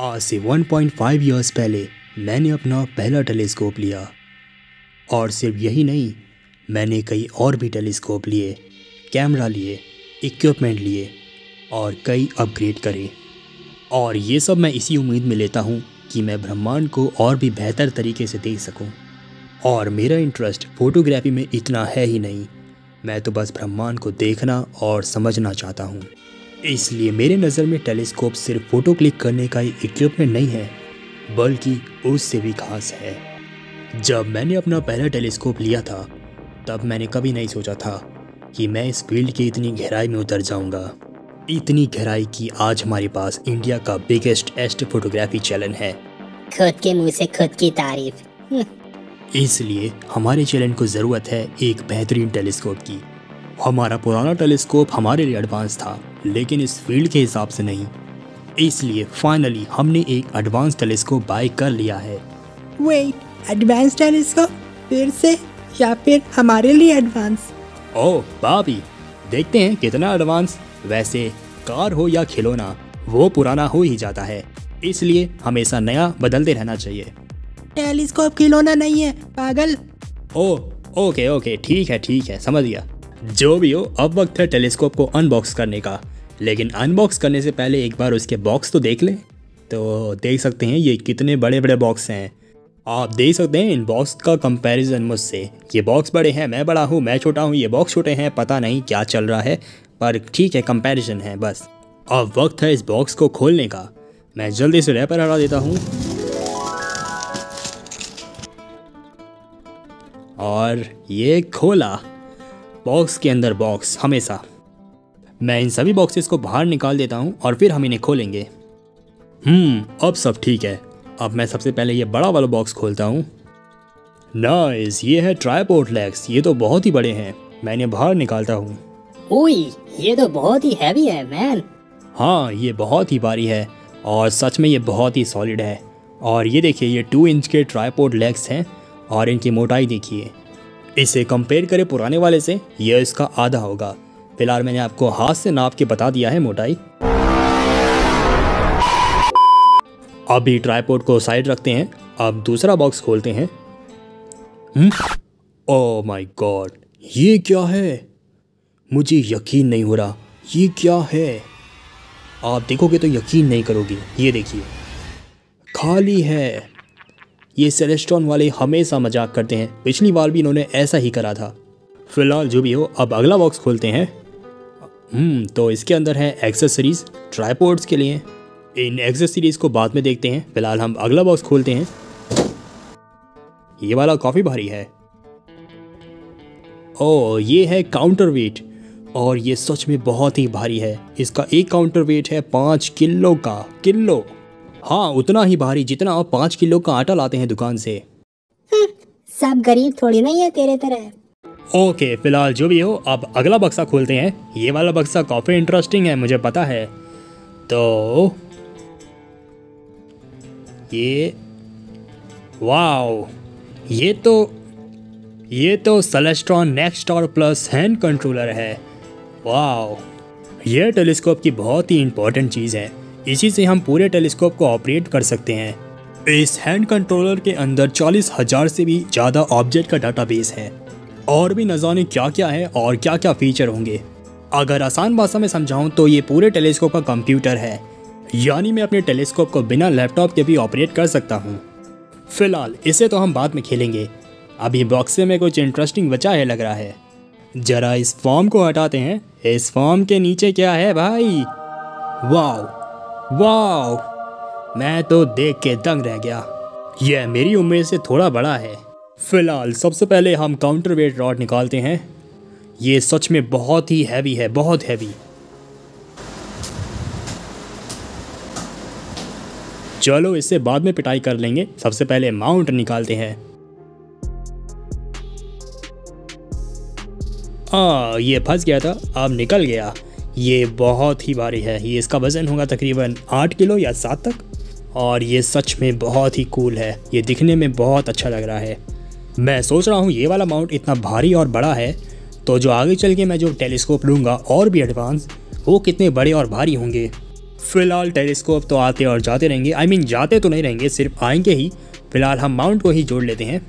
आज से 1.5 ईयर्स पहले मैंने अपना पहला टेलीस्कोप लिया और सिर्फ यही नहीं, मैंने कई और भी टेलीस्कोप लिए, कैमरा लिए, इक्विपमेंट लिए और कई अपग्रेड करे। और ये सब मैं इसी उम्मीद में लेता हूँ कि मैं ब्रह्मांड को और भी बेहतर तरीके से देख सकूँ। और मेरा इंटरेस्ट फोटोग्राफी में इतना है ही नहीं, मैं तो बस ब्रह्मांड को देखना और समझना चाहता हूँ। इसलिए मेरे नज़र में टेलीस्कोप सिर्फ फ़ोटो क्लिक करने का ही इक्विपमेंट नहीं है, बल्कि उससे भी खास है। जब मैंने अपना पहला टेलीस्कोप लिया था तब मैंने कभी नहीं सोचा था कि मैं इस फील्ड की इतनी गहराई में उतर जाऊँगा, इतनी गहराई कि आज हमारे पास इंडिया का बिगेस्ट एस्ट्रोफोटोग्राफी चैनल है। खुद के मुँह से खुद की तारीफ। इसलिए हमारे चैनल को ज़रूरत है एक बेहतरीन टेलीस्कोप की। हमारा पुराना टेलीस्कोप हमारे लिए एडवांस था, लेकिन इस फील्ड के हिसाब से नहीं। इसलिए फाइनली हमने एक एडवांस टेलीस्कोप बाय कर लिया है। वेट, एडवांस टेलीस्कोप फिर से, या फिर हमारे लिए एडवांस? ओह भाभी, देखते हैं कितना एडवांस। वैसे कार हो या खिलौना, वो पुराना हो ही जाता है, इसलिए हमेशा नया बदलते रहना चाहिए। टेलीस्कोप खिलौना नहीं है पागल। ओह ओके ओके, ठीक है, समझ गया। जो भी हो, अब वक्त है टेलीस्कोप को अनबॉक्स करने का। लेकिन अनबॉक्स करने से पहले एक बार उसके बॉक्स तो देख लें। तो देख सकते हैं ये कितने बड़े बड़े बॉक्स हैं। आप देख सकते हैं इन बॉक्स का कंपैरिजन मुझसे। ये बॉक्स बड़े हैं, मैं बड़ा हूँ, मैं छोटा हूँ, ये बॉक्स छोटे हैं। पता नहीं क्या चल रहा है, पर ठीक है, कंपैरिजन है बस। अब वक्त है इस बॉक्स को खोलने का। मैं जल्दी से रैपर हटा देता हूँ और ये खोला। बॉक्स के अंदर बॉक्स हमेशा। मैं इन सभी बॉक्सेस को बाहर निकाल देता हूं और फिर हम इन्हें खोलेंगे। अब सब ठीक है। अब मैं सबसे पहले ये बड़ा वाला बॉक्स खोलता हूं। नाइस, ये है ट्राइपोड लेग्स। ये तो बहुत ही बड़े हैं, मैं इन्हें बाहर निकालता हूं। ओए, ये तो बहुत ही हैवी है मैन। हाँ, ये बहुत ही भारी है और सच में ये बहुत ही सॉलिड है। और ये देखिए, ये 2 इंच के ट्राइपोड लेग्स हैं और इनकी मोटाई देखिए। इसे कंपेयर करें पुराने वाले से, यह इसका आधा होगा। फिलहाल मैंने आपको हाथ से नाप के बता दिया है मोटाई। अभी ट्राइपॉड को साइड रखते हैं, अब दूसरा बॉक्स खोलते हैं। ओह माय गॉड, ये क्या है? मुझे यकीन नहीं हो रहा, ये क्या है? आप देखोगे तो यकीन नहीं करोगे। ये देखिए, खाली है। ये सेलेस्ट्रॉन वाले हमेशा मजाक करते हैं, पिछली बार भी इन्होंने ऐसा ही करा था। फिलहाल जो भी हो, अब अगला बॉक्स खोलते हैं। तो इसके अंदर है एक्सेसरीज ट्राइपॉड्स के लिए। इन एक्सेसरीज को बाद में देखते हैं, फिलहाल हम अगला बॉक्स खोलते हैं। ये वाला काफ़ी भारी है। ओह, ये है काउंटर वेट और ये सच में बहुत ही भारी है। इसका एक काउंटर वेट है 5 किलो का। किलो? हाँ, उतना ही भारी जितना आप 5 किलो का आटा लाते हैं दुकान से। सब गरीब थोड़ी नहीं है तेरे तरह। ओके, फिलहाल जो भी हो, अब अगला बक्सा खोलते हैं। ये वाला बक्सा काफ़ी इंटरेस्टिंग है, मुझे पता है। तो ये, वाओ, ये तो Celestron NexStar plus hand controller है। वाओ, यह टेलीस्कोप की बहुत ही इंपॉर्टेंट चीज़ है। इसी से हम पूरे टेलीस्कोप को ऑपरेट कर सकते हैं। इस हैंड कंट्रोलर के अंदर 40,000 से भी ज़्यादा ऑब्जेक्ट का डाटाबेस है और भी न जाने क्या क्या है और क्या क्या फीचर होंगे। अगर आसान भाषा में समझाऊं तो ये पूरे टेलीस्कोप का कंप्यूटर है, यानी मैं अपने टेलीस्कोप को बिना लैपटॉप के भी ऑपरेट कर सकता हूँ। फिलहाल इसे तो हम बाद में खेलेंगे, अभी बॉक्स में कुछ इंटरेस्टिंग बचा है लग रहा है। ज़रा इस फॉर्म को हटाते हैं। इस फॉर्म के नीचे क्या है भाई? वाह वाओ, मैं तो देख के दंग रह गया। यह मेरी उम्मीद से थोड़ा बड़ा है। फिलहाल सबसे पहले हम काउंटर वेट रॉड निकालते हैं। ये सच में बहुत ही हैवी है, बहुत हैवी। चलो, इससे बाद में पिटाई कर लेंगे, सबसे पहले माउंट निकालते हैं। ये फंस गया था, अब निकल गया। ये बहुत ही भारी है। ये, इसका वज़न होगा तकरीबन 8 किलो या 7 तक। और ये सच में बहुत ही कूल है, ये दिखने में बहुत अच्छा लग रहा है। मैं सोच रहा हूँ ये वाला माउंट इतना भारी और बड़ा है तो जो आगे चल के मैं जो टेलीस्कोप लूँगा और भी एडवांस, वो कितने बड़े और भारी होंगे। फिलहाल टेलीस्कोप तो आते और जाते रहेंगे, जाते तो नहीं रहेंगे, सिर्फ आएंगे ही। फिलहाल हम माउंट को ही जोड़ लेते हैं।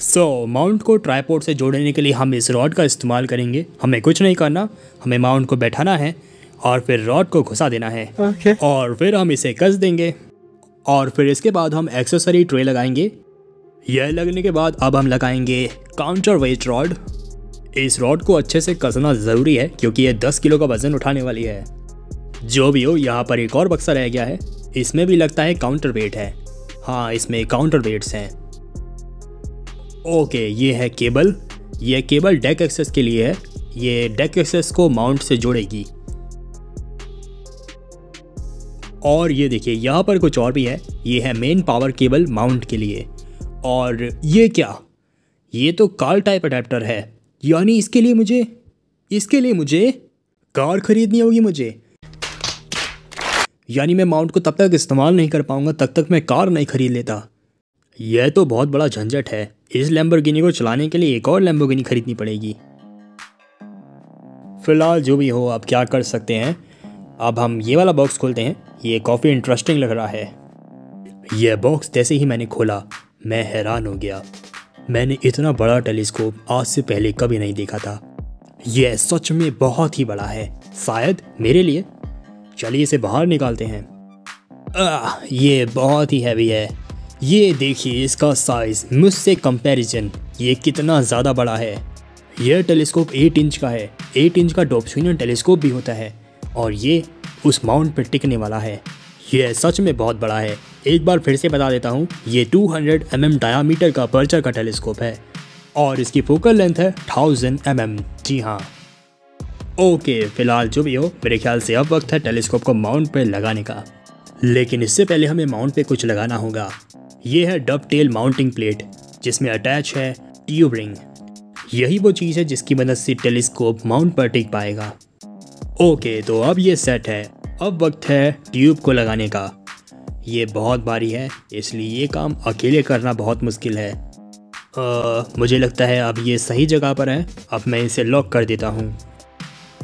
सो माउंट को ट्राइपॉड से जोड़ने के लिए हम इस रॉड का इस्तेमाल करेंगे। हमें कुछ नहीं करना, हमें माउंट को बैठाना है और फिर रॉड को घुसा देना है और फिर हम इसे कस देंगे और फिर इसके बाद हम एक्सेसरी ट्रे लगाएंगे। यह लगने के बाद अब हम लगाएंगे काउंटर वेट रॉड। इस रॉड को अच्छे से कसना ज़रूरी है क्योंकि यह 10 किलो का वज़न उठाने वाली है। जो भी हो, यहाँ पर एक और बक्सा रह गया है, इसमें भी लगता है काउंटर वेट है। हाँ, इसमें काउंटर वेट्स हैं। ओके, ये है केबल। यह केबल डेक एक्सेस के लिए है। ये डेक एक्सेस को माउंट से जोड़ेगी। और ये देखिए, यहाँ पर कुछ और भी है। ये है मेन पावर केबल माउंट के लिए। और ये क्या, ये तो कार टाइप अडेप्टर है, यानी इसके लिए मुझे कार खरीदनी होगी। मुझे यानी मैं माउंट को तब तक इस्तेमाल नहीं कर पाऊंगा तब तक मैं कार नहीं खरीद लेता। यह तो बहुत बड़ा झंझट है। इस लैम्बोर्गिनी को चलाने के लिए एक और लैम्बोर्गिनी खरीदनी पड़ेगी। फिलहाल जो भी हो, आप क्या कर सकते हैं। अब हम ये वाला बॉक्स खोलते हैं। ये काफ़ी इंटरेस्टिंग लग रहा है। यह बॉक्स जैसे ही मैंने खोला मैं हैरान हो गया। मैंने इतना बड़ा टेलीस्कोप आज से पहले कभी नहीं देखा था। यह सच में बहुत ही बड़ा है, शायद मेरे लिए। चलिए इसे बाहर निकालते हैं। ये बहुत ही हैवी है। ये देखिए इसका साइज़, मुझसे कंपैरिजन ये कितना ज़्यादा बड़ा है। यह टेलीस्कोप 8 इंच का है। 8 इंच का डॉप्सिन टेलीस्कोप भी होता है और ये उस माउंट पर टिकने वाला है। यह सच में बहुत बड़ा है। एक बार फिर से बता देता हूँ, ये 200 mm डायामीटर का अपर्चर का टेलीस्कोप है और इसकी फोकल लेंथ है 1000 mm। जी हाँ। ओके, फिलहाल जो भी हो, मेरे ख्याल से अब वक्त है टेलीस्कोप को माउंट पर लगाने का। लेकिन इससे पहले हमें माउंट पर कुछ लगाना होगा। ये है डब टेल माउंटिंग प्लेट, जिसमें अटैच है ट्यूब रिंग। यही वो चीज़ है जिसकी मदद से टेलीस्कोप माउंट पर टिक पाएगा। ओके, तो अब ये सेट है। अब वक्त है ट्यूब को लगाने का। ये बहुत भारी है, इसलिए ये काम अकेले करना बहुत मुश्किल है। मुझे लगता है अब ये सही जगह पर है। अब मैं इसे लॉक कर देता हूँ।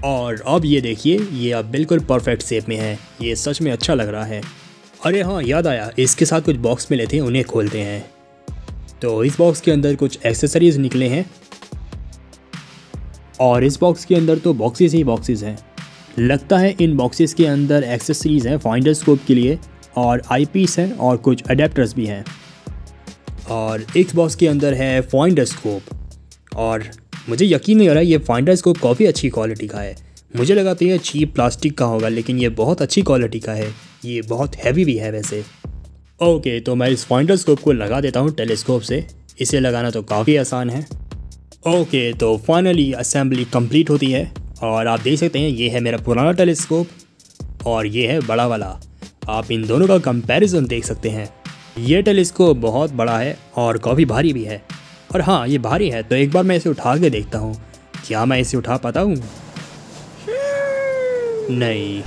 और अब ये देखिए, ये अब बिल्कुल परफेक्ट शेप में है। ये सच में अच्छा लग रहा है। अरे हाँ, याद आया, इसके साथ कुछ बॉक्स मिले थे, उन्हें खोलते हैं। तो इस बॉक्स के अंदर कुछ एक्सेसरीज निकले हैं और इस बॉक्स के अंदर तो बॉक्सेस ही बॉक्सेस हैं। लगता है इन बॉक्सेस के अंदर एक्सेसरीज हैं फाइंडर स्कोप के लिए और आईपीस हैं और कुछ अडेप्टर्स भी हैं। और इस बॉक्स के अंदर है फाइंडर स्कोप और मुझे यकीन नहीं हो रहा है, ये फाइंडर स्कोप काफ़ी अच्छी क्वालिटी का है। मुझे लगा था ये चीप प्लास्टिक का होगा, लेकिन ये बहुत अच्छी क्वालिटी का है। ये बहुत हैवी भी है वैसे। ओके, तो मैं इस फाइंडर स्कोप को लगा देता हूँ टेलीस्कोप से। इसे लगाना तो काफ़ी आसान है। ओके, तो फाइनली असेंबली कंप्लीट होती है और आप देख सकते हैं, ये है मेरा पुराना टेलीस्कोप और ये है बड़ा वाला। आप इन दोनों का कंपैरिजन देख सकते हैं। ये टेलीस्कोप बहुत बड़ा है और काफ़ी भारी भी है। और हाँ, ये भारी है, तो एक बार मैं इसे उठा के देखता हूँ। क्या मैं इसे उठा पाता हूँ? नहीं,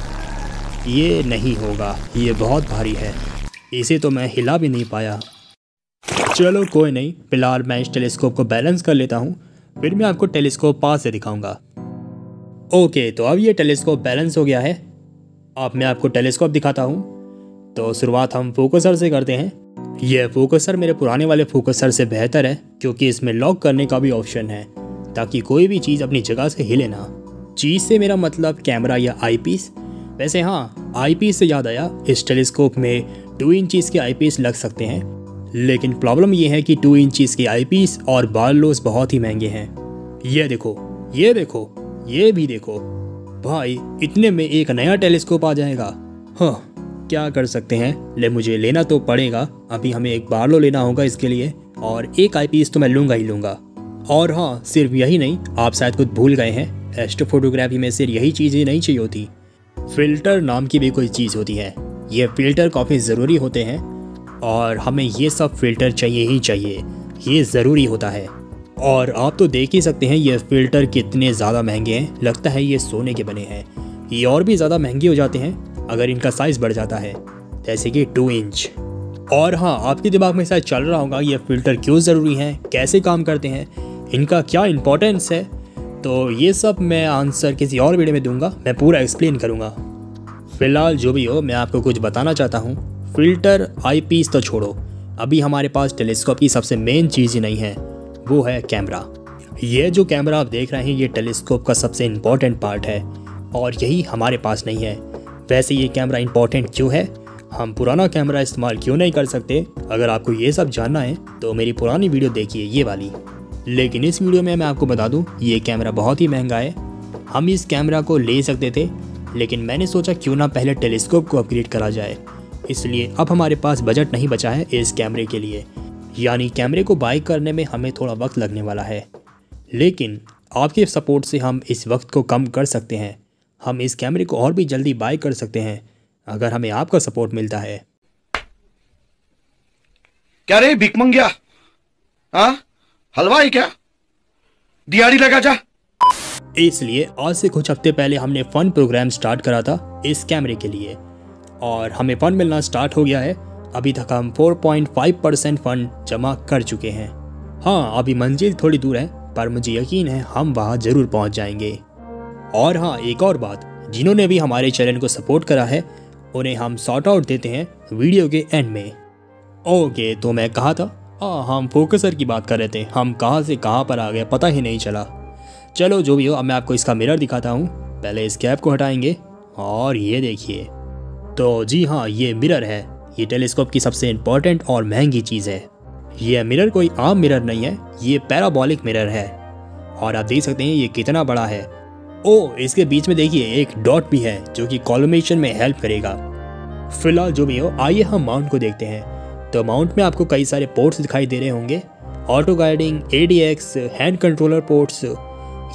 ये नहीं होगा, ये बहुत भारी है। इसे तो मैं हिला भी नहीं पाया। चलो कोई नहीं, फिलहाल मैं इस टेलीस्कोप को बैलेंस कर लेता हूँ, फिर मैं आपको टेलीस्कोप पास से दिखाऊंगा। ओके, तो अब ये टेलीस्कोप बैलेंस हो गया है। अब मैं आपको टेलीस्कोप दिखाता हूँ। तो शुरुआत हम फोकसर से करते हैं। यह फोकसर मेरे पुराने वाले फोकसर से बेहतर है क्योंकि इसमें लॉक करने का भी ऑप्शन है ताकि कोई भी चीज़ अपनी जगह से हिले ना। चीज़ से मेरा मतलब कैमरा या आईपीस। वैसे हाँ, आईपीस से याद आया, इस टेलीस्कोप में 2 इंचीज़ के आईपीस लग सकते हैं, लेकिन प्रॉब्लम यह है कि 2 इंचीज़ के आईपीस और बारलोस बहुत ही महंगे हैं। ये देखो, ये देखो, ये भी देखो भाई, इतने में एक नया टेलीस्कोप आ जाएगा। हाँ, क्या कर सकते हैं, मुझे लेना तो पड़ेगा। अभी हमें एक बारलो लेना होगा इसके लिए और एक आईपीस तो मैं लूँगा ही लूँगा। और हाँ, सिर्फ यही नहीं, आप शायद कुछ भूल गए हैं। एस्ट्रोफोटोग्राफी में सिर्फ यही चीज़ें नहीं चाहिए होती, फ़िल्टर नाम की भी कोई चीज़ होती है। ये फ़िल्टर काफ़ी ज़रूरी होते हैं और हमें ये सब फ़िल्टर चाहिए ही चाहिए, ये ज़रूरी होता है। और आप तो देख ही सकते हैं ये फ़िल्टर कितने ज़्यादा महंगे हैं। लगता है ये सोने के बने हैं। ये और भी ज़्यादा महंगे हो जाते हैं अगर इनका साइज़ बढ़ जाता है, जैसे कि 2 इंच। और हाँ, आपके दिमाग में शायद चल रहा होगा ये फ़िल्टर क्यों ज़रूरी हैं, कैसे काम करते हैं, इनका क्या इम्पोर्टेंस है। तो ये सब मैं आंसर किसी और वीडियो में दूंगा, मैं पूरा एक्सप्लेन करूँगा। फिलहाल जो भी हो, मैं आपको कुछ बताना चाहता हूँ। फ़िल्टर, आई पीस तो छोड़ो, अभी हमारे पास टेलीस्कोप की सबसे मेन चीज़ ही नहीं है, वो है कैमरा। ये जो कैमरा आप देख रहे हैं ये टेलीस्कोप का सबसे इम्पॉर्टेंट पार्ट है और यही हमारे पास नहीं है। वैसे ये कैमरा इम्पॉर्टेंट क्यों है, हम पुराना कैमरा इस्तेमाल क्यों नहीं कर सकते, अगर आपको ये सब जानना है तो मेरी पुरानी वीडियो देखिए, ये वाली। लेकिन इस वीडियो में मैं आपको बता दूं ये कैमरा बहुत ही महंगा है। हम इस कैमरा को ले सकते थे लेकिन मैंने सोचा क्यों ना पहले टेलीस्कोप को अपग्रेड करा जाए, इसलिए अब हमारे पास बजट नहीं बचा है इस कैमरे के लिए, यानी कैमरे को बाय करने में हमें थोड़ा वक्त लगने वाला है। लेकिन आपके सपोर्ट से हम इस वक्त को कम कर सकते हैं, हम इस कैमरे को और भी जल्दी बाय कर सकते हैं अगर हमें आपका सपोर्ट मिलता है। क्या रे भीख मांग गया, हाँ हलवा ही क्या, दिहाड़ी लगा जा। इसलिए आज से कुछ हफ्ते पहले हमने फंड प्रोग्राम स्टार्ट करा था इस कैमरे के लिए और हमें फंड मिलना स्टार्ट हो गया है। अभी तक हम 4.5% फंड जमा कर चुके हैं। हाँ अभी मंजिल थोड़ी दूर है पर मुझे यकीन है हम वहाँ ज़रूर पहुँच जाएंगे। और हाँ एक और बात, जिन्होंने भी हमारे चैनल को सपोर्ट करा है उन्हें हम शॉर्ट आउट देते हैं वीडियो के एंड में। ओके तो मैं कहा था, हम फोकसर की बात कर रहे थे, हम कहाँ से कहाँ पर आ गए पता ही नहीं चला। चलो जो भी हो, अब मैं आपको इसका मिरर दिखाता हूँ। पहले इस कैप को हटाएंगे और ये देखिए, तो जी हाँ ये मिरर है। ये टेलीस्कोप की सबसे इम्पॉर्टेंट और महंगी चीज़ है। ये मिरर कोई आम मिरर नहीं है, ये पैराबॉलिक मिरर है और आप देख सकते हैं ये कितना बड़ा है। ओ इसके बीच में देखिए एक डॉट भी है जो कि कॉलुमेशन में हेल्प करेगा। फिलहाल जो भी हो, आइए हम माउंट को देखते हैं। तो माउंट में आपको कई सारे पोर्ट्स दिखाई दे रहे होंगे, auto guiding, ADX, hand controller ports.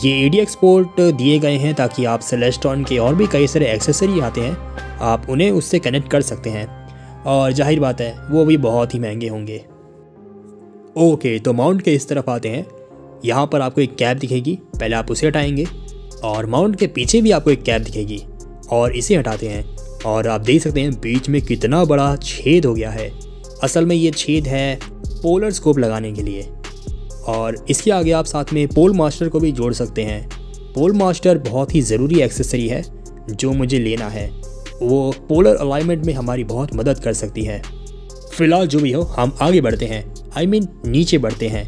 ये ADX पोर्ट दिए गए हैं ताकि आप सेलेस्ट्रॉन के और भी कई सारे एक्सेसरी आते हैं आप उन्हें उससे कनेक्ट कर सकते हैं और जाहिर बात है वो भी बहुत ही महंगे होंगे। ओके तो माउंट के इस तरफ आते हैं। यहाँ पर आपको एक कैप दिखेगी, पहले आप उसे हटाएंगे और माउंट के पीछे भी आपको एक कैप दिखेगी और इसे हटाते हैं और आप देख सकते हैं बीच में कितना बड़ा छेद हो गया है। असल में ये छेद है पोलर स्कोप लगाने के लिए और इसके आगे आप साथ में पोल मास्टर को भी जोड़ सकते हैं। पोल मास्टर बहुत ही ज़रूरी एक्सेसरी है जो मुझे लेना है, वो पोलर अलाइनमेंट में हमारी बहुत मदद कर सकती है। फ़िलहाल जो भी हो हम आगे बढ़ते हैं, नीचे बढ़ते हैं।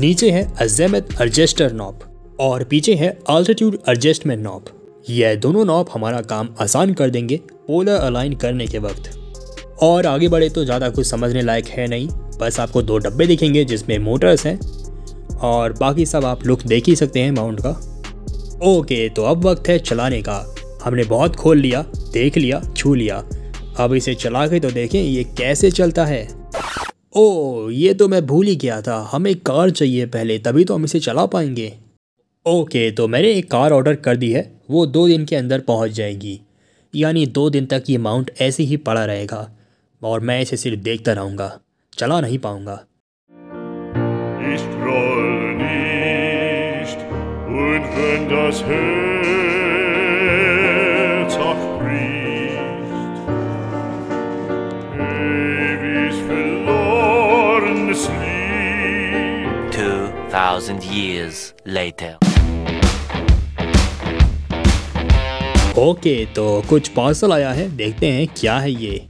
नीचे है अज़ेमथ एडजस्टर नॉब और पीछे है अल्टीट्यूड एडजस्टमेंट नॉब। यह दोनों नॉब हमारा काम आसान कर देंगे पोलर अलाइन करने के वक्त। और आगे बढ़े तो ज़्यादा कुछ समझने लायक है नहीं, बस आपको दो डब्बे दिखेंगे जिसमें मोटर्स हैं और बाकी सब आप लुक देख ही सकते हैं माउंट का। ओके तो अब वक्त है चलाने का। हमने बहुत खोल लिया, देख लिया, छू लिया, अब इसे चला के तो देखें ये कैसे चलता है। ओह ये तो मैं भूल ही गया था, हमें कार चाहिए पहले तभी तो हम इसे चला पाएंगे। ओके तो मैंने एक कार ऑर्डर कर दी है, वो 2 दिन के अंदर पहुंच जाएगी, यानी 2 दिन तक ये माउंट ऐसे ही पड़ा रहेगा और मैं इसे सिर्फ देखता रहूँगा, चला नहीं पाऊँगा। ओके तो कुछ पार्सल आया है, देखते हैं क्या है ये।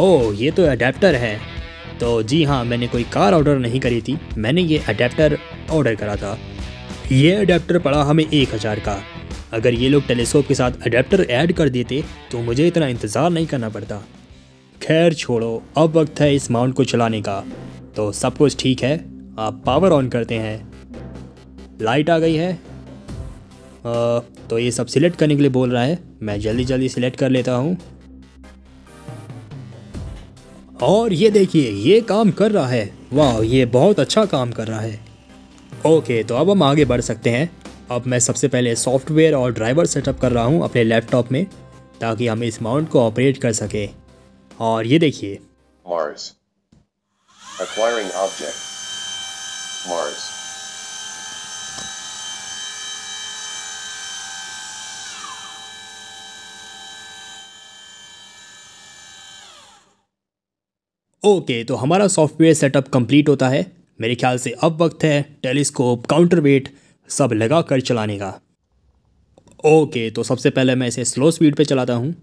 ओह ये तो अडेप्टर है। तो जी हाँ मैंने कोई कार ऑर्डर नहीं करी थी, मैंने ये अडेप्टर ऑर्डर करा था। ये अडेप्टर पड़ा हमें 1000 का। अगर ये लोग टेलीस्कोप के साथ अडेप्टर ऐड कर देते तो मुझे इतना इंतज़ार नहीं करना पड़ता। खैर छोड़ो, अब वक्त है इस माउंट को चलाने का। तो सब कुछ ठीक है, आप पावर ऑन करते हैं, लाइट आ गई है। तो ये सब सिलेक्ट करने के लिए बोल रहा है, मैं जल्दी जल्दी सिलेक्ट कर लेता हूँ और ये देखिए ये काम कर रहा है। वाह ये बहुत अच्छा काम कर रहा है। ओके तो अब हम आगे बढ़ सकते हैं। अब मैं सबसे पहले सॉफ्टवेयर और ड्राइवर सेटअप कर रहा हूँ अपने लैपटॉप में ताकि हम इस माउंट को ऑपरेट कर सकें। और ये देखिए Mars Acquiring Object Mars okay तो हमारा सॉफ्टवेयर सेटअप कंप्लीट होता है। मेरे ख्याल से अब वक्त है टेलीस्कोप, काउंटरवेट सब लगा कर चलाने का। ओके, तो सबसे पहले मैं इसे स्लो स्पीड पे चलाता हूँ।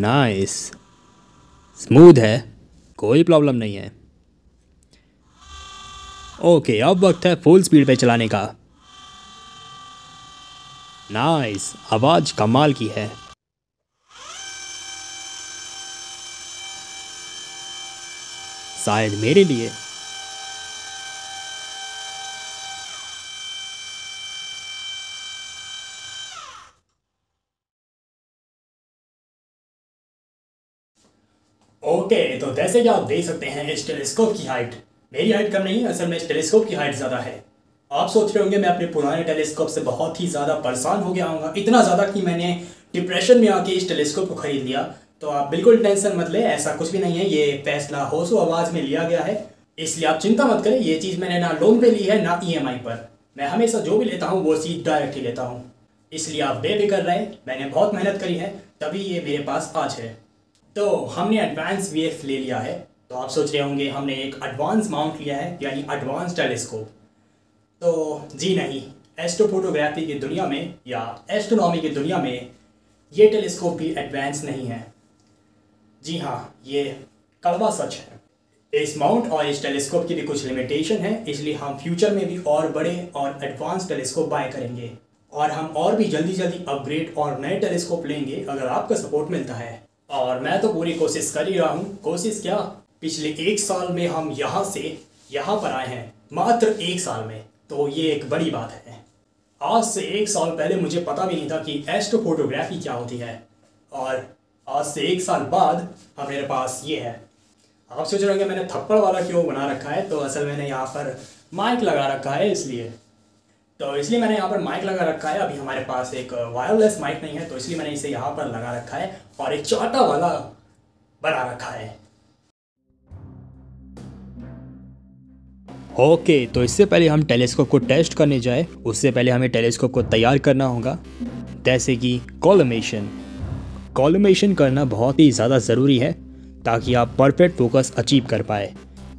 नाइस, स्मूथ है, कोई प्रॉब्लम नहीं है। ओके, अब वक्त है फुल स्पीड पे चलाने का। नाइस, आवाज़ कमाल की है। शायद मेरे लिए। ओके, तो जैसे कि आप देख सकते हैं इस टेलीस्कोप की हाइट, मेरी हाइट कम नहीं है, असल में इस टेलीस्कोप की हाइट ज़्यादा है। आप सोच रहे होंगे मैं अपने पुराने टेलीस्कोप से बहुत ही ज़्यादा परेशान हो गया हूँगा, इतना ज़्यादा कि मैंने डिप्रेशन में आके इस टेलीस्कोप को ख़रीद लिया। तो आप बिल्कुल टेंशन मत ले, ऐसा कुछ भी नहीं है। ये फैसला होशो आवाज़ में लिया गया है, इसलिए आप चिंता मत करें। ये चीज़ मैंने ना लोन पे ली है ना EMI पर। मैं हमेशा जो भी लेता हूँ वो सीट डायरेक्ट ही लेता हूँ, इसलिए आप बेफिक्र रहें। मैंने बहुत मेहनत करी है तभी ये मेरे पास आज है। तो हमने एडवांस VF ले लिया है, तो आप सोच रहे होंगे हमने एक एडवांस माउंट लिया है यानी एडवांस टेलीस्कोप। तो जी नहीं, एस्ट्रोफोटोग्राफी की दुनिया में या एस्ट्रोनॉमी की दुनिया में ये टेलीस्कोप भी एडवांस नहीं है। जी हाँ, ये कड़वा सच है। इस माउंट और इस टेलीस्कोप की भी कुछ लिमिटेशन है, इसलिए हम फ्यूचर में भी और बड़े और एडवांस टेलीस्कोप बाय करेंगे और हम और भी जल्दी जल्दी अपग्रेड और नए टेलीस्कोप लेंगे अगर आपका सपोर्ट मिलता है। और मैं तो पूरी कोशिश कर ही रहा हूँ। कोशिश क्या, पिछले 1 साल में हम यहाँ से यहाँ पर आए हैं, मात्र 1 साल में, तो ये एक बड़ी बात है। आज से 1 साल पहले मुझे पता भी नहीं था कि एस्ट्रोफोटोग्राफी क्या होती है, और आज से 1 साल बाद हमारे पास ये है। आप सोच रहे होंगे मैंने थप्पड़ वाला क्यों बना रखा है, तो असल मैंने यहाँ पर माइक लगा रखा है इसलिए। तो इसलिए मैंने यहाँ पर माइक लगा रखा है। अभी हमारे पास एक वायरलेस माइक नहीं है, तो इसलिए मैंने इसे यहाँ पर लगा रखा है और एक चाटा वाला बना रखा है। ओके, तो इससे पहले हम टेलीस्कोप को टेस्ट करने जाए, उससे पहले हमें टेलीस्कोप को तैयार करना होगा, जैसे कि कॉलमेशन। कॉलमेशन करना बहुत ही ज़्यादा ज़रूरी है ताकि आप परफेक्ट फोकस अचीव कर पाए।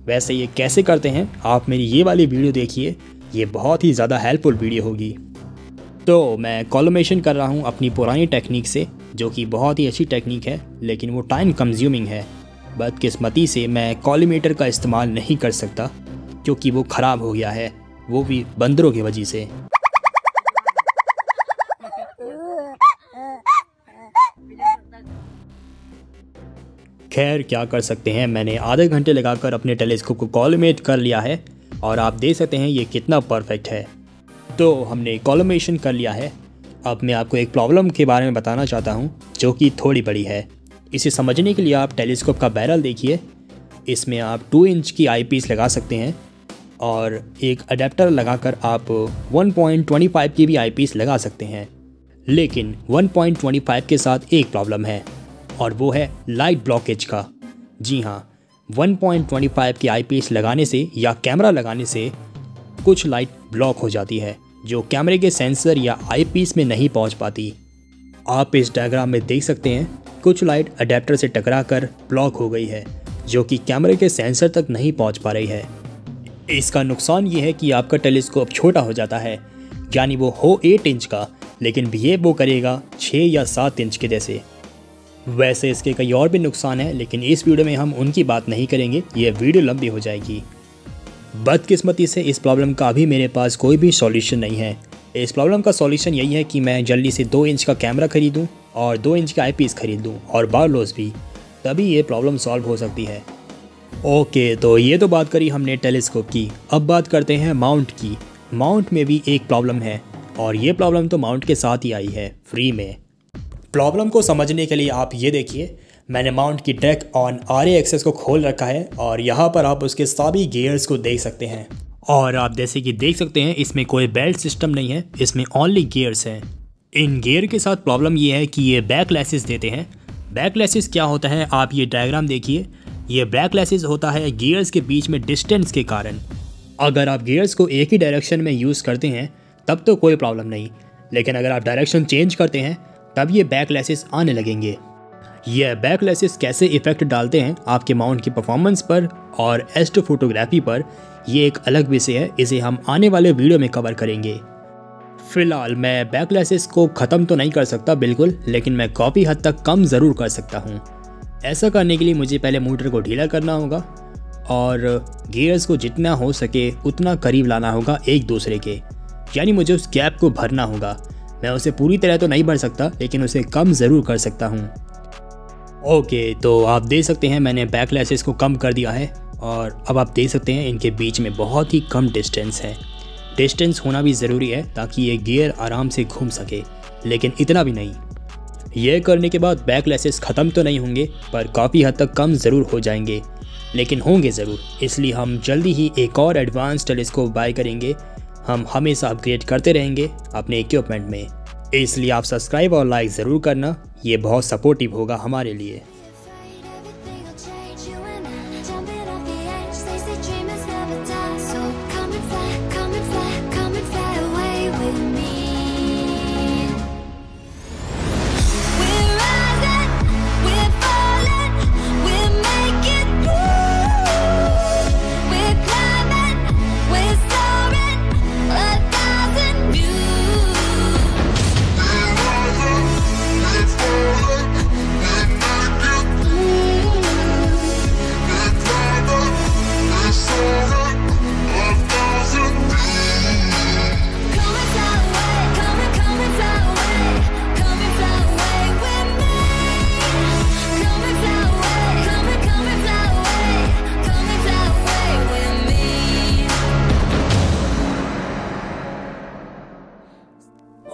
वैसे ये कैसे करते हैं, आप मेरी ये वाली वीडियो देखिए, ये बहुत ही ज़्यादा हेल्पफुल वीडियो होगी। तो मैं कॉलमेशन कर रहा हूँ अपनी पुरानी टेक्निक से, जो कि बहुत ही अच्छी टेक्निक है, लेकिन वो टाइम कंज्यूमिंग है। बदकिस्मती से मैं कॉलीमीटर का इस्तेमाल नहीं कर सकता क्योंकि वो ख़राब हो गया है, वो भी बंदरों की वजह से। खैर, क्या कर सकते हैं, मैंने आधे घंटे लगाकर अपने टेलीस्कोप को कॉलमेट कर लिया है और आप देख सकते हैं ये कितना परफेक्ट है। तो हमने कॉलमेशन कर लिया है। अब मैं आपको एक प्रॉब्लम के बारे में बताना चाहता हूँ जो कि थोड़ी बड़ी है। इसे समझने के लिए आप टेलीस्कोप का बैरल देखिए, इसमें आप 2 इंच की आईपीस लगा सकते हैं और एक अडेप्टर लगाकर आप 1.25 की भी आईपीस लगा सकते हैं। लेकिन 1.25 के साथ एक प्रॉब्लम है और वो है लाइट ब्लॉकेज का। जी हाँ, 1.25 की आईपीस लगाने से या कैमरा लगाने से कुछ लाइट ब्लॉक हो जाती है जो कैमरे के सेंसर या आईपीस में नहीं पहुंच पाती। आप इस डायग्राम में देख सकते हैं कुछ लाइट अडेप्टर से टकराकर ब्लॉक हो गई है जो कि कैमरे के सेंसर तक नहीं पहुंच पा रही है। इसका नुकसान ये है कि आपका टेलीस्कोप छोटा हो जाता है, यानी वो हो 8 इंच का लेकिन बिहेव वो करेगा 6 या 7 इंच के जैसे। वैसे इसके कई और भी नुकसान हैं लेकिन इस वीडियो में हम उनकी बात नहीं करेंगे, ये वीडियो लंबी हो जाएगी। बदकिस्मती से इस प्रॉब्लम का अभी मेरे पास कोई भी सॉल्यूशन नहीं है। इस प्रॉब्लम का सॉल्यूशन यही है कि मैं जल्दी से 2 इंच का कैमरा खरीदूं और 2 इंच का आईपीस खरीद लूँ और बारलोस भी, तभी ये प्रॉब्लम सॉल्व हो सकती है। ओके, तो ये तो बात करी हमने टेलीस्कोप की, अब बात करते हैं माउंट की। माउंट में भी एक प्रॉब्लम है और ये प्रॉब्लम तो माउंट के साथ ही आई है फ्री में। प्रॉब्लम को समझने के लिए आप ये देखिए, मैंने माउंट की डेक ऑन RA एक्सेस को खोल रखा है और यहाँ पर आप उसके सभी गियर्स को देख सकते हैं। और आप जैसे कि देख सकते हैं इसमें कोई बेल्ट सिस्टम नहीं है, इसमें ओनली गियर्स हैं। इन गियर के साथ प्रॉब्लम ये है कि ये बैकलैसेस देते हैं। बैकलैसेस क्या होता है, आप ये डायग्राम देखिए, ये बैकलैसेस होता है गियर्स के बीच में डिस्टेंस के कारण। अगर आप गियर्स को एक ही डायरेक्शन में यूज़ करते हैं तब तो कोई प्रॉब्लम नहीं, लेकिन अगर आप डायरेक्शन चेंज करते हैं तब ये बैकलैसेस आने लगेंगे। यह बैकलैशेस कैसे इफेक्ट डालते हैं आपके माउंट की परफॉर्मेंस पर और एस्ट्रोफोटोग्राफी पर, ये एक अलग विषय है, इसे हम आने वाले वीडियो में कवर करेंगे। फिलहाल मैं बैकलैशेस को ख़त्म तो नहीं कर सकता बिल्कुल, लेकिन मैं काफ़ी हद तक कम ज़रूर कर सकता हूँ। ऐसा करने के लिए मुझे पहले मोटर को ढीला करना होगा और गियर्स को जितना हो सके उतना करीब लाना होगा एक दूसरे के, यानी मुझे उस गैप को भरना होगा। मैं उसे पूरी तरह तो नहीं भर सकता, लेकिन उसे कम ज़रूर कर सकता हूँ। ओके, तो आप देख सकते हैं मैंने बैकलैशेस को कम कर दिया है और अब आप देख सकते हैं इनके बीच में बहुत ही कम डिस्टेंस है। डिस्टेंस होना भी ज़रूरी है ताकि ये गियर आराम से घूम सके, लेकिन इतना भी नहीं। यह करने के बाद बैकलैशेस ख़त्म तो नहीं होंगे पर काफ़ी हद तक कम ज़रूर हो जाएंगे, लेकिन होंगे ज़रूर। इसलिए हम जल्दी ही एक और एडवांस टेलीस्कोप बाय करेंगे। हम हमेशा अपग्रेड करते रहेंगे अपने इक्विपमेंट में, इसलिए आप सब्सक्राइब और लाइक ज़रूर करना, ये बहुत सपोर्टिव होगा हमारे लिए।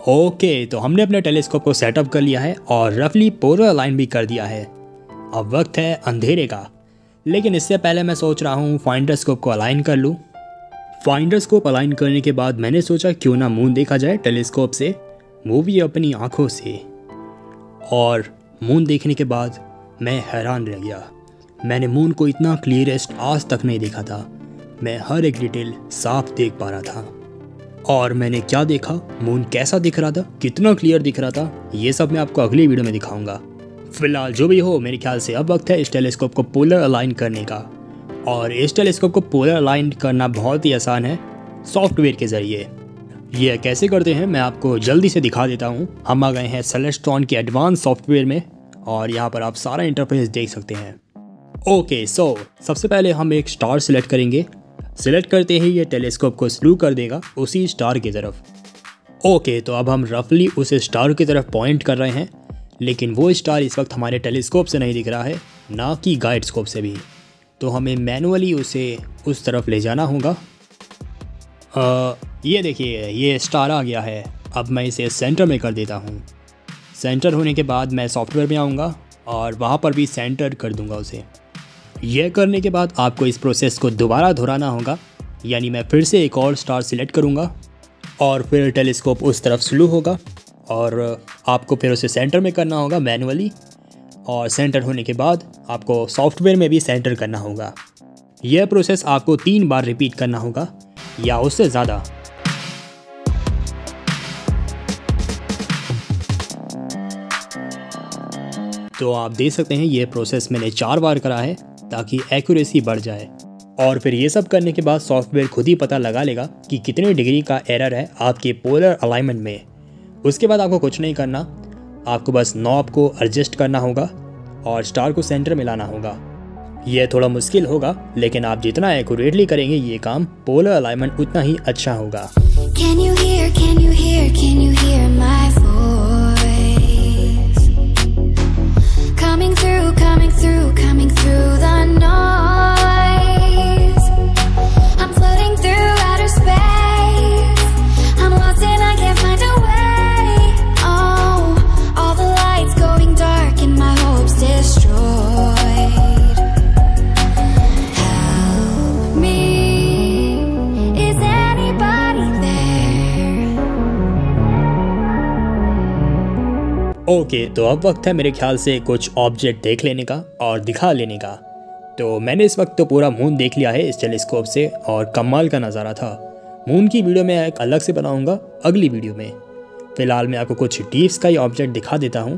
ओके, तो हमने अपने टेलीस्कोप को सेटअप कर लिया है और रफली पोलर अलाइन भी कर दिया है। अब वक्त है अंधेरे का, लेकिन इससे पहले मैं सोच रहा हूँ फाइंडरस्कोप को अलाइन कर लूँ। फाइंडरस्कोप अलाइन करने के बाद मैंने सोचा क्यों ना मून देखा जाए टेलीस्कोप से, वो भी अपनी आँखों से। और मून देखने के बाद मैं हैरान रह गया। मैंने मून को इतना क्लियरेस्ट आज तक नहीं देखा था। मैं हर एक डिटेल साफ देख पा रहा था। और मैंने क्या देखा, मून कैसा दिख रहा था, कितना क्लियर दिख रहा था, ये सब मैं आपको अगली वीडियो में दिखाऊंगा। फिलहाल जो भी हो, मेरे ख्याल से अब वक्त है इस टेलीस्कोप को पोलर अलाइन करने का। और इस टेलीस्कोप को पोलर अलाइन करना बहुत ही आसान है सॉफ्टवेयर के ज़रिए। यह कैसे करते हैं मैं आपको जल्दी से दिखा देता हूँ। हम आ गए हैं सेलेस्ट्रॉन के एडवांस सॉफ्टवेयर में और यहाँ पर आप सारा इंटरफेस देख सकते हैं। ओके, सो सबसे पहले हम एक स्टार सिलेक्ट करेंगे। सिलेक्ट करते ही ये टेलीस्कोप को स्लू कर देगा उसी स्टार की तरफ। ओके, तो अब हम रफली उस स्टार की तरफ पॉइंट कर रहे हैं, लेकिन वो स्टार इस वक्त हमारे टेलीस्कोप से नहीं दिख रहा है, ना कि गाइड स्कोप से भी। तो हमें मैनुअली उसे उस तरफ ले जाना होगा। ये देखिए, ये स्टार आ गया है। अब मैं इसे सेंटर में कर देता हूँ। सेंटर होने के बाद मैं सॉफ्टवेयर में आऊँगा और वहाँ पर भी सेंटर कर दूँगा उसे। यह करने के बाद आपको इस प्रोसेस को दोबारा दोहराना होगा, यानी मैं फिर से एक और स्टार सिलेक्ट करूंगा और फिर टेलीस्कोप उस तरफ स्लू होगा और आपको फिर उसे सेंटर में करना होगा मैनुअली। और सेंटर होने के बाद आपको सॉफ्टवेयर में भी सेंटर करना होगा। यह प्रोसेस आपको 3 बार रिपीट करना होगा या उससे ज़्यादा। तो आप देख सकते हैं यह प्रोसेस मैंने 4 बार करा है ताकि एक्यूरेसी बढ़ जाए। और फिर ये सब करने के बाद सॉफ्टवेयर खुद ही पता लगा लेगा कि कितने डिग्री का एरर है आपके पोलर अलाइनमेंट में। उसके बाद आपको कुछ नहीं करना, आपको बस नॉब को एडजस्ट करना होगा और स्टार को सेंटर में लाना होगा। यह थोड़ा मुश्किल होगा, लेकिन आप जितना एक्यूरेटली करेंगे ये काम, पोलर अलाइनमेंट उतना ही अच्छा होगा। Coming through the noise, I'm floating through outer space, I'm lost and I can't find a way. Oh, all the lights going dark and my hopes destroyed. Help me, is anybody there? Okay, तो अब वक्त है मेरे ख्याल से कुछ object देख लेने का और दिखा लेने का। तो मैंने इस वक्त तो पूरा मून देख लिया है इस टेलीस्कोप से और कमाल का नज़ारा था। मून की वीडियो मैं एक अलग से बनाऊंगा अगली वीडियो में। फ़िलहाल मैं आपको कुछ डीप स्काई ऑब्जेक्ट दिखा देता हूं।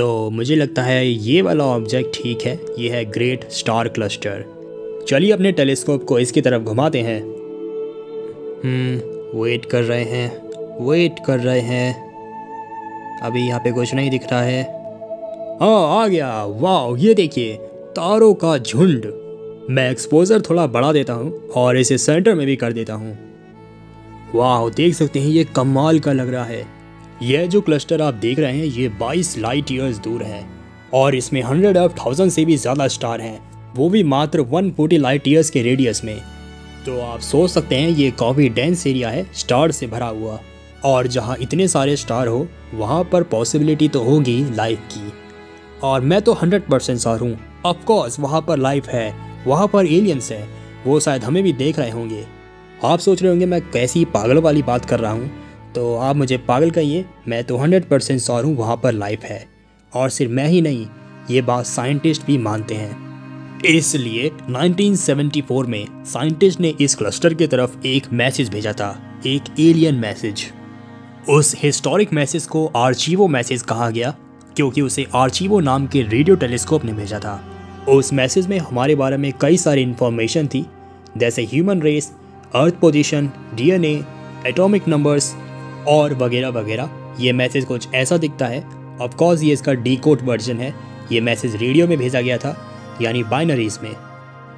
तो मुझे लगता है ये वाला ऑब्जेक्ट ठीक है, ये है ग्रेट स्टार क्लस्टर। चलिए अपने टेलीस्कोप को इसकी तरफ घुमाते हैं। वेट कर रहे हैं, अभी यहाँ पे कुछ नहीं दिख रहा है। हाँ, आ गया। वाह, ये देखिए, तारों का झुंड। मैं एक्सपोजर थोड़ा बढ़ा देता हूँ और इसे सेंटर में भी कर देता हूँ। वाह, देख सकते हैं ये कमाल का लग रहा है। यह जो क्लस्टर आप देख रहे हैं ये 22 लाइट ईयर्स दूर है और इसमें 100,000 से भी ज़्यादा स्टार हैं, वो भी मात्र 140 लाइट ईयर्स के रेडियस में। तो आप सोच सकते हैं ये काफ़ी डेंस एरिया है, स्टार से भरा हुआ, और जहाँ इतने सारे स्टार हो वहाँ पर पॉसिबिलिटी तो होगी लाइफ की। और मैं तो 100% श्योर हूँ, ऑफकोर्स वहाँ पर लाइफ है, वहाँ पर एलियंस है, वो शायद हमें भी देख रहे होंगे। आप सोच रहे होंगे मैं कैसी पागल वाली बात कर रहा हूँ, तो आप मुझे पागल कहिए, मैं तो 100% श्योर हूँ वहाँ पर लाइफ है। और सिर्फ मैं ही नहीं, ये बात साइंटिस्ट भी मानते हैं। इसलिए 1974 में साइंटिस्ट ने इस क्लस्टर की तरफ एक मैसेज भेजा था, एक एलियन मैसेज। उस हिस्टोरिक मैसेज को आर्चीवो मैसेज कहा गया क्योंकि उसे आर्चीवो नाम के रेडियो टेलीस्कोप ने भेजा था। उस मैसेज में हमारे बारे में कई सारी इन्फॉर्मेशन थी, जैसे ह्यूमन रेस, अर्थ पोजीशन, DNA, एटॉमिक नंबर्स और वगैरह वगैरह। ये मैसेज कुछ ऐसा दिखता है। ऑफकोर्स ये इसका डीकोड वर्जन है। ये मैसेज रेडियो में भेजा गया था, यानी बाइनरीज में।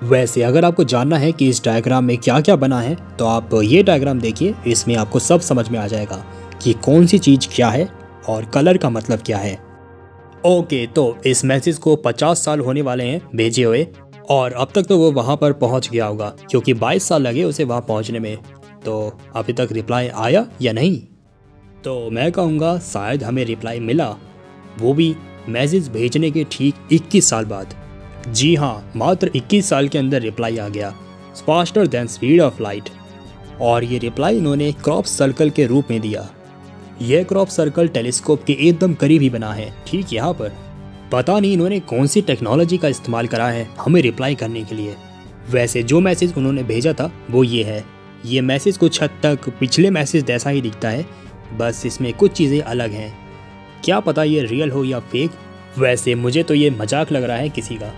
वैसे अगर आपको जानना है कि इस डायग्राम में क्या क्या बना है तो आप ये डायग्राम देखिए, इसमें आपको सब समझ में आ जाएगा कि कौन सी चीज़ क्या है और कलर का मतलब क्या है। ओके, तो इस मैसेज को 50 साल होने वाले हैं भेजे हुए, और अब तक तो वो वहाँ पर पहुँच गया होगा क्योंकि 22 साल लगे उसे वहाँ पहुँचने में। तो अभी तक रिप्लाई आया या नहीं? तो मैं कहूँगा शायद हमें रिप्लाई मिला, वो भी मैसेज भेजने के ठीक 21 साल बाद। जी हाँ, मात्र 21 साल के अंदर रिप्लाई आ गया, faster than speed of light. और ये रिप्लाई इन्होंने क्रॉप सर्कल के रूप में दिया। यह क्रॉप सर्कल टेलीस्कोप के एकदम करीब ही बना है, ठीक यहाँ पर। पता नहीं इन्होंने कौन सी टेक्नोलॉजी का इस्तेमाल करा है हमें रिप्लाई करने के लिए। वैसे जो मैसेज उन्होंने भेजा था वो ये है। ये मैसेज कुछ हद तक पिछले मैसेज जैसा ही दिखता है, बस इसमें कुछ चीज़ें अलग हैं। क्या पता ये रियल हो या फेक। वैसे मुझे तो ये मजाक लग रहा है किसी का।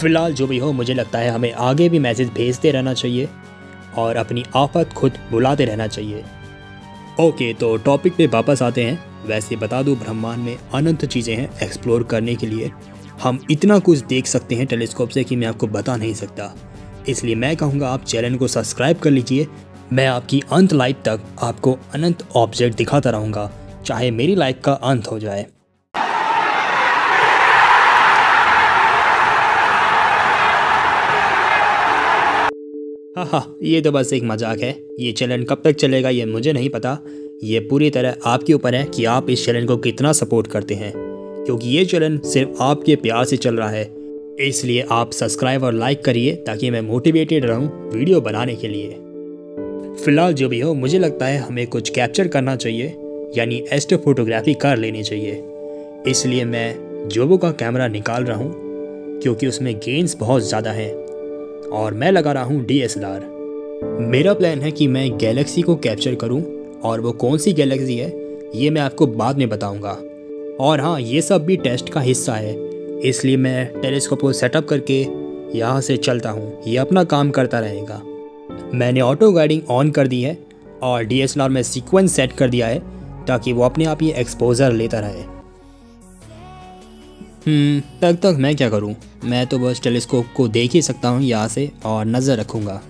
फिलहाल जो भी हो, मुझे लगता है हमें आगे भी मैसेज भेजते रहना चाहिए और अपनी आफत खुद बुलाते रहना चाहिए। ओके, तो टॉपिक पे वापस आते हैं। वैसे बता दूँ, ब्रह्मांड में अनंत चीज़ें हैं एक्सप्लोर करने के लिए। हम इतना कुछ देख सकते हैं टेलीस्कोप से कि मैं आपको बता नहीं सकता। इसलिए मैं कहूँगा आप चैनल को सब्सक्राइब कर लीजिए। मैं आपकी अंत लाइफ तक आपको अनंत ऑब्जेक्ट दिखाता रहूँगा, चाहे मेरी लाइफ का अंत हो जाए। हाँ, ये तो बस एक मजाक है। ये चैनल कब तक चलेगा ये मुझे नहीं पता। ये पूरी तरह आपके ऊपर है कि आप इस चैनल को कितना सपोर्ट करते हैं, क्योंकि ये चैनल सिर्फ आपके प्यार से चल रहा है। इसलिए आप सब्सक्राइब और लाइक करिए ताकि मैं मोटिवेटेड रहूँ वीडियो बनाने के लिए। फिलहाल जो भी हो, मुझे लगता है हमें कुछ कैप्चर करना चाहिए, यानी एस्ट्रोफोटोग्राफी कर लेनी चाहिए। इसलिए मैं जोबो का कैमरा निकाल रहा हूँ क्योंकि उसमें गेंस बहुत ज़्यादा हैं और मैं लगा रहा हूँ DSLR। मेरा प्लान है कि मैं गैलेक्सी को कैप्चर करूँ, और वो कौन सी गैलेक्सी है ये मैं आपको बाद में बताऊँगा। और हाँ, ये सब भी टेस्ट का हिस्सा है, इसलिए मैं टेलीस्कोप को सेटअप करके यहाँ से चलता हूँ। ये अपना काम करता रहेगा। मैंने ऑटो गाइडिंग ऑन कर दी है और DSLR में सीक्वेंस सेट कर दिया है ताकि वो अपने आप ये एक्सपोजर लेता रहे। तब तक मैं क्या करूं? मैं तो बस टेलीस्कोप को देख ही सकता हूं यहाँ से और नज़र रखूंगा।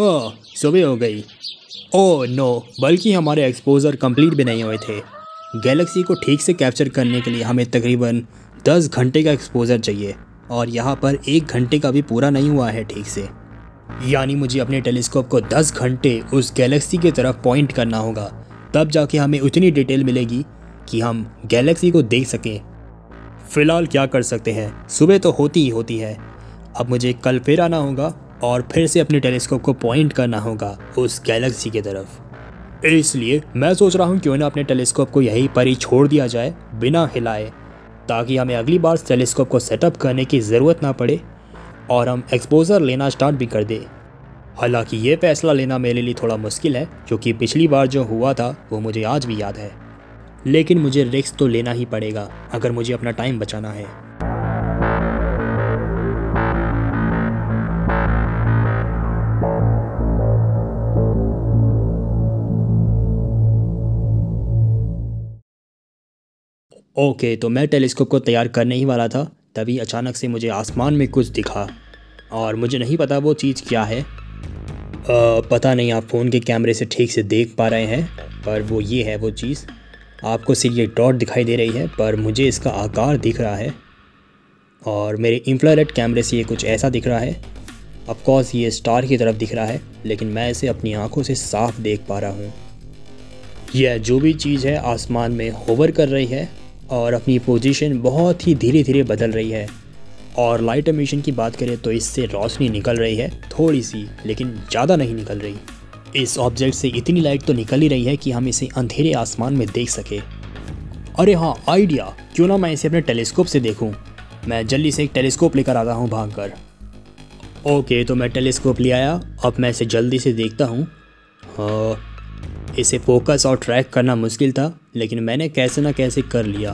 ओह, सुबह हो गई। ओह नो, बल्कि हमारे एक्सपोजर कंप्लीट भी नहीं हुए थे। गैलेक्सी को ठीक से कैप्चर करने के लिए हमें तकरीबन 10 घंटे का एक्सपोजर चाहिए और यहाँ पर 1 घंटे का भी पूरा नहीं हुआ है ठीक से। यानी मुझे अपने टेलीस्कोप को 10 घंटे उस गैलेक्सी की तरफ पॉइंट करना होगा, तब जाके हमें उतनी डिटेल मिलेगी कि हम गैलेक्सी को देख सकें। फ़िलहाल क्या कर सकते हैं, सुबह तो होती ही होती है। अब मुझे कल फिर आना होगा और फिर से अपने टेलीस्कोप को पॉइंट करना होगा उस गैलेक्सी की तरफ। इसलिए मैं सोच रहा हूँ क्यों ना अपने टेलीस्कोप को यहीं पर ही छोड़ दिया जाए बिना हिलाए, ताकि हमें अगली बार टेलीस्कोप को सेटअप करने की ज़रूरत ना पड़े और हम एक्सपोजर लेना स्टार्ट भी कर दें। हालांकि ये फैसला लेना मेरे लिए थोड़ा मुश्किल है क्योंकि पिछली बार जो हुआ था वो मुझे आज भी याद है, लेकिन मुझे रिस्क तो लेना ही पड़ेगा अगर मुझे अपना टाइम बचाना है। ओके, तो मैं टेलीस्कोप को तैयार करने ही वाला था तभी अचानक से मुझे आसमान में कुछ दिखा और मुझे नहीं पता वो चीज़ क्या है। पता नहीं आप फ़ोन के कैमरे से ठीक से देख पा रहे हैं, पर वो ये है वो चीज़। आपको सिर्फ ये डॉट दिखाई दे रही है पर मुझे इसका आकार दिख रहा है और मेरे इंफ्रारेड कैमरे से ये कुछ ऐसा दिख रहा है। ऑफ कोर्स ये स्टार की तरफ दिख रहा है लेकिन मैं इसे अपनी आंखों से साफ देख पा रहा हूँ। यह जो भी चीज़ है आसमान में होवर कर रही है और अपनी पोजीशन बहुत ही धीरे धीरे बदल रही है। और लाइट एमिशन की बात करें तो इससे रोशनी निकल रही है, थोड़ी सी, लेकिन ज़्यादा नहीं निकल रही। इस ऑब्जेक्ट से इतनी लाइट तो निकल ही रही है कि हम इसे अंधेरे आसमान में देख सके। अरे हाँ, आइडिया, क्यों ना मैं इसे अपने टेलीस्कोप से देखूं। मैं जल्दी से एक टेलीस्कोप लेकर आता हूँ भागकर। ओके, तो मैं टेलीस्कोप ले आया। अब मैं इसे जल्दी से देखता हूँ। इसे फोकस और ट्रैक करना मुश्किल था लेकिन मैंने कैसे ना कैसे कर लिया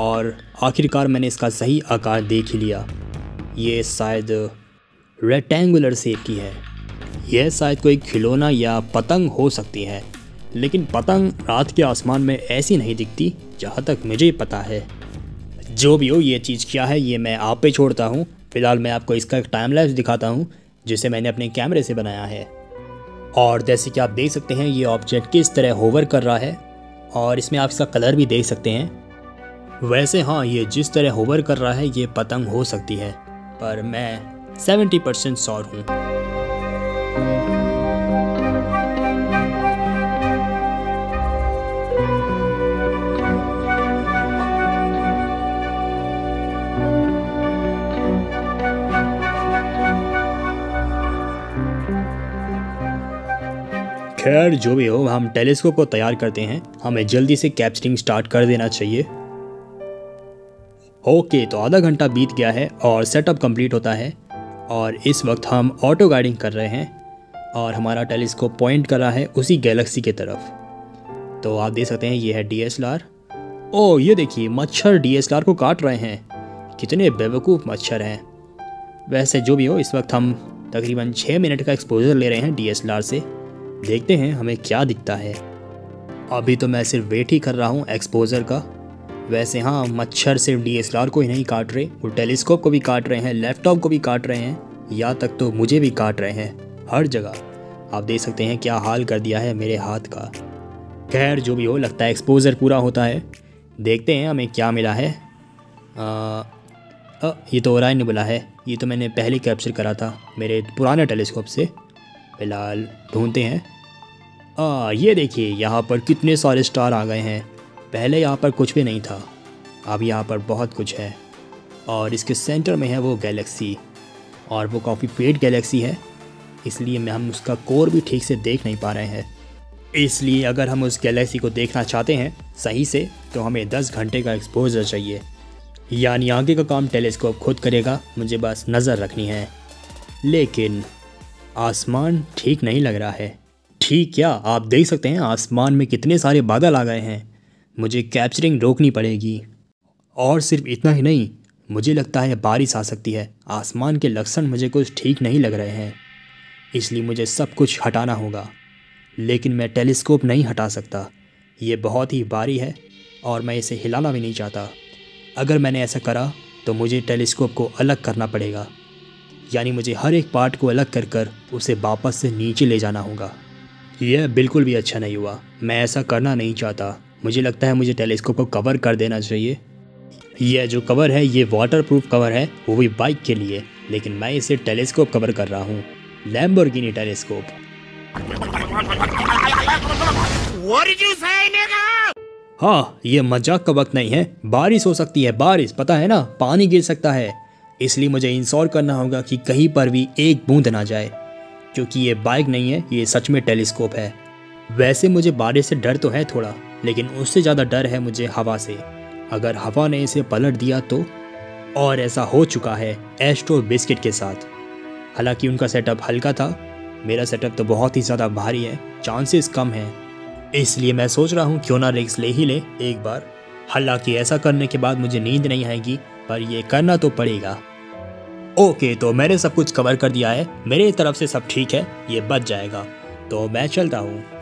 और आखिरकार मैंने इसका सही आकार देख ही लिया। ये शायद रेक्टेंगुलर शेप की है। यह शायद कोई खिलौना या पतंग हो सकती है, लेकिन पतंग रात के आसमान में ऐसी नहीं दिखती जहाँ तक मुझे पता है। जो भी हो, ये चीज़ क्या है ये मैं आप पे छोड़ता हूँ। फ़िलहाल मैं आपको इसका एक टाइम लैप्स दिखाता हूँ जिसे मैंने अपने कैमरे से बनाया है। और जैसे कि आप देख सकते हैं ये ऑब्जेक्ट किस तरह होवर कर रहा है और इसमें आप इसका कलर भी देख सकते हैं। वैसे हाँ, ये जिस तरह होवर कर रहा है ये पतंग हो सकती है पर मैं 70% श्योर हूँ। खैर जो भी हो, हम टेलीस्कोप को तैयार करते हैं। हमें जल्दी से कैप्चरिंग स्टार्ट कर देना चाहिए। ओके, तो आधा घंटा बीत गया है और सेटअप कंप्लीट होता है और इस वक्त हम ऑटो गाइडिंग कर रहे हैं और हमारा टेलीस्कोप पॉइंट कर रहा है उसी गैलेक्सी की तरफ। तो आप देख सकते हैं ये है DSLR। ओह, ये देखिए मच्छर DSLR को काट रहे हैं। कितने बेवकूफ़ मच्छर हैं। वैसे जो भी हो, इस वक्त हम तकरीबन 6 मिनट का एक्सपोजर ले रहे हैं DSLR से। देखते हैं हमें क्या दिखता है। अभी तो मैं सिर्फ वेट ही कर रहा हूँ एक्सपोजर का। वैसे हाँ, मच्छर सिर्फ DSLR को ही नहीं काट रहे, वो टेलीस्कोप को भी काट रहे हैं, लैपटॉप को भी काट रहे हैं, यहाँ तक तो मुझे भी काट रहे हैं। हर जगह आप देख सकते हैं क्या हाल कर दिया है मेरे हाथ का। खैर जो भी हो, लगता है एक्सपोजर पूरा होता है। देखते हैं हमें क्या मिला है। ये तो ओराइन नेबुला है। ये तो मैंने पहले कैप्चर करा था मेरे पुराने टेलीस्कोप से। फिलहाल ढूंढते हैं। ये देखिए यहाँ पर कितने सारे स्टार आ गए हैं। पहले यहाँ पर कुछ भी नहीं था, अब यहाँ पर बहुत कुछ है और इसके सेंटर में है वो गैलेक्सी और वो काफ़ी फेड गैलेक्सी है, इसलिए हम उसका कोर भी ठीक से देख नहीं पा रहे हैं। इसलिए अगर हम उस गैलेक्सी को देखना चाहते हैं सही से तो हमें 10 घंटे का एक्सपोजर चाहिए, यानी आगे का काम टेलीस्कोप खुद करेगा, मुझे बस नज़र रखनी है। लेकिन आसमान ठीक नहीं लग रहा है। ठीक क्या, आप देख सकते हैं आसमान में कितने सारे बादल आ गए हैं। मुझे कैप्चरिंग रोकनी पड़ेगी। और सिर्फ इतना ही नहीं, मुझे लगता है बारिश आ सकती है। आसमान के लक्षण मुझे कुछ ठीक नहीं लग रहे हैं, इसलिए मुझे सब कुछ हटाना होगा। लेकिन मैं टेलीस्कोप नहीं हटा सकता, ये बहुत ही भारी है और मैं इसे हिलाना भी नहीं चाहता। अगर मैंने ऐसा करा तो मुझे टेलीस्कोप को अलग करना पड़ेगा, यानी मुझे हर एक पार्ट को अलग कर उसे वापस से नीचे ले जाना होगा। यह बिल्कुल भी अच्छा नहीं हुआ, मैं ऐसा करना नहीं चाहता। मुझे लगता है मुझे टेलीस्कोप को कवर कर देना चाहिए। यह जो कवर है ये वाटरप्रूफ कवर है, वो भी बाइक के लिए, लेकिन मैं इसे टेलीस्कोप कवर कर रहा हूँ, लैम्बोर्गिनी टेलीस्कोप। हाँ, ये मजाक का वक्त नहीं है, बारिश हो सकती है, बारिश, पता है ना, पानी गिर सकता है। इसलिए मुझे इंश्योर करना होगा कि कहीं पर भी एक बूंद ना जाए, क्योंकि ये बाइक नहीं है, ये सच में टेलीस्कोप है। वैसे मुझे बारिश से डर तो है थोड़ा, लेकिन उससे ज़्यादा डर है मुझे हवा से। अगर हवा ने इसे पलट दिया तो, और ऐसा हो चुका है एस्ट्रो बिस्किट के साथ। हालांकि उनका सेटअप हल्का था, मेरा सेटअप तो बहुत ही ज़्यादा भारी है, चांसेस कम हैं, इसलिए मैं सोच रहा हूँ क्यों ना रिस्क ले ही ले एक बार। हालांकि ऐसा करने के बाद मुझे नींद नहीं आएगी, पर ये करना तो पड़ेगा। ओके, तो मैंने सब कुछ कवर कर दिया है, मेरे तरफ से सब ठीक है, ये बच जाएगा, तो मैं चलता हूँ।